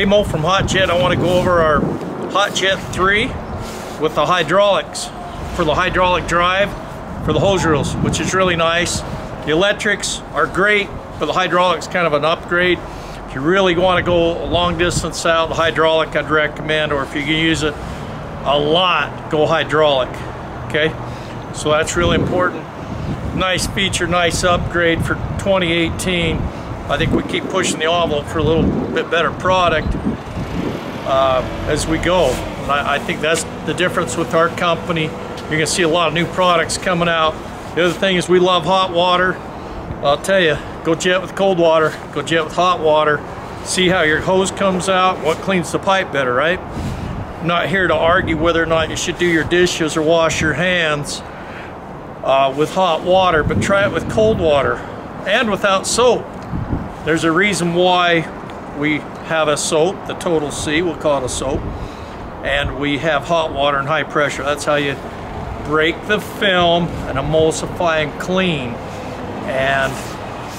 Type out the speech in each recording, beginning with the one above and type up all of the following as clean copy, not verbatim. Hey Mo from Hot Jet, I want to go over our Hot Jet 3 with the hydraulics for the hydraulic drive for the hose reels, which is really nice. The electrics are great, but the hydraulics kind of an upgrade. If you really want to go a long distance out, the hydraulic I'd recommend, or if you can use it a lot, go hydraulic. Okay, so that's really important. Nice feature, nice upgrade for 2018. I think we keep pushing the envelope for a little bit better product as we go. And I think that's the difference with our company. You're gonna see a lot of new products coming out. The other thing is we love hot water. I'll tell you, go jet with cold water, go jet with hot water. See how your hose comes out, what cleans the pipe better, right? I'm not here to argue whether or not you should do your dishes or wash your hands with hot water, but try it with cold water and without soap. There's a reason why we have a soap, the Total C, we'll call it a soap, and we have hot water and high pressure. That's how you break the film and emulsify and clean. And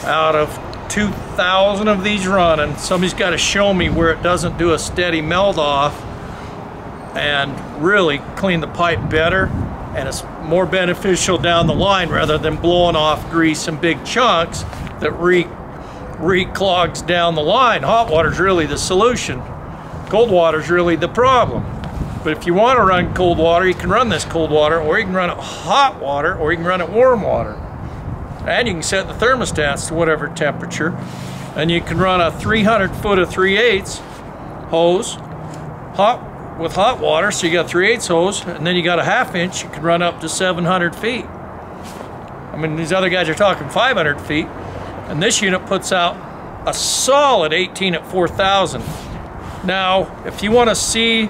out of 2,000 of these running, somebody's got to show me where it doesn't do a steady melt off and really clean the pipe better, and it's more beneficial down the line rather than blowing off grease in big chunks that re-clogs down the line. Hot water's really the solution. Cold water's really the problem. But if you want to run cold water, you can run this cold water, or you can run it hot water, or you can run it warm water. And you can set the thermostats to whatever temperature. And you can run a 300-foot of 3/8 hose with hot water, so you got 3/8 hose, and then you got a 1/2 inch, you can run up to 700 feet. I mean, these other guys are talking 500 feet. And this unit puts out a solid 18 at 4,000. Now, if you want to see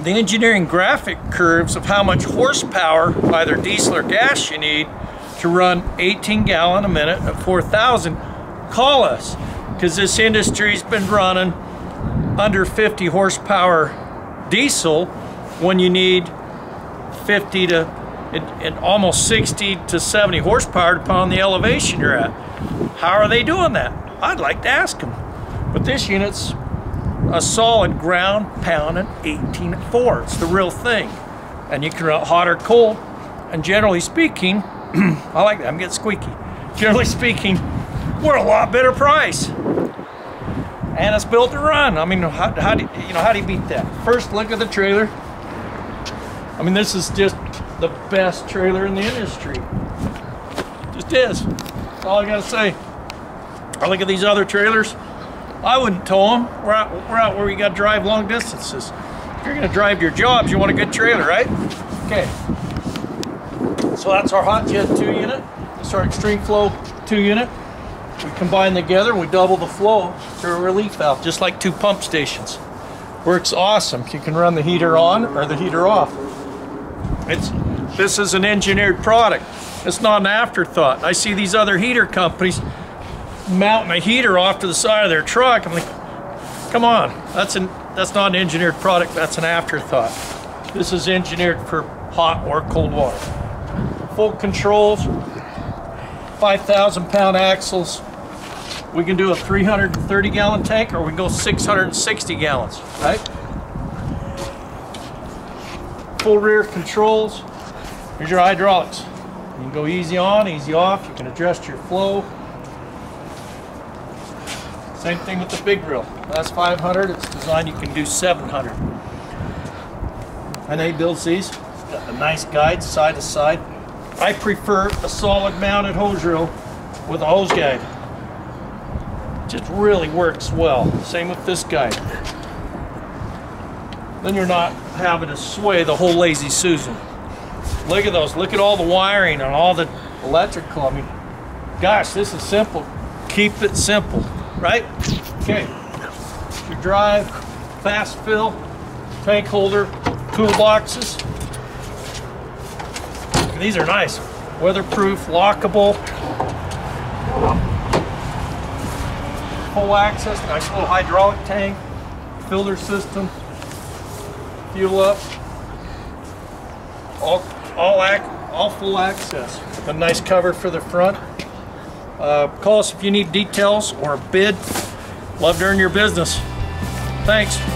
the engineering graphic curves of how much horsepower, either diesel or gas, you need to run 18 gallon a minute at 4,000, call us, because this industry's been running under 50 horsepower diesel when you need 50 to and almost 60 to 70 horsepower upon the elevation you're at. How are they doing that? I'd like to ask them. But this unit's a solid ground pound and 18.4. It's the real thing. And you can run hot or cold. And generally speaking, I like that, I'm getting squeaky. Generally speaking, we're a lot better price. And it's built to run. I mean, how do you beat that? First, look at the trailer. I mean, this is just the best trailer in the industry. Just is. That's all I gotta say. I look at these other trailers, I wouldn't tow them. We're out where we gotta drive long distances. If you're gonna drive your jobs, you want a good trailer, right? Okay. So that's our Hot Jet 2 unit. That's our Extreme Flow 2 unit. We combine together, we double the flow through a relief valve, just like two pump stations. Works awesome. You can run the heater on or the heater off. This is an engineered product. It's not an afterthought. I see these other heater companies mounting a heater off to the side of their truck. I'm like, come on, that's not an engineered product, that's an afterthought. This is engineered for hot or cold water. Full controls, 5,000 pound axles. We can do a 330 gallon tank, or we can go 660 gallons, right? Full rear controls. Here's your hydraulics. You can go easy on, easy off. You can adjust your flow. Same thing with the big reel. That's 500. It's designed, you can do 700. And they build these. Got the nice guides side to side. I prefer a solid mounted hose reel with a hose guide. Just really works well. Same with this guide. Then you're not having to sway the whole Lazy Susan. Look at those. Look at all the wiring and all the electrical. I mean, gosh, this is simple. Keep it simple, right? Okay. Your drive, fast fill, tank holder, toolboxes. These are nice. Weatherproof, lockable. Full access, nice little hydraulic tank, filter system. Fuel up, all full access. A nice cover for the front. Call us if you need details or a bid. Love to earn your business. Thanks.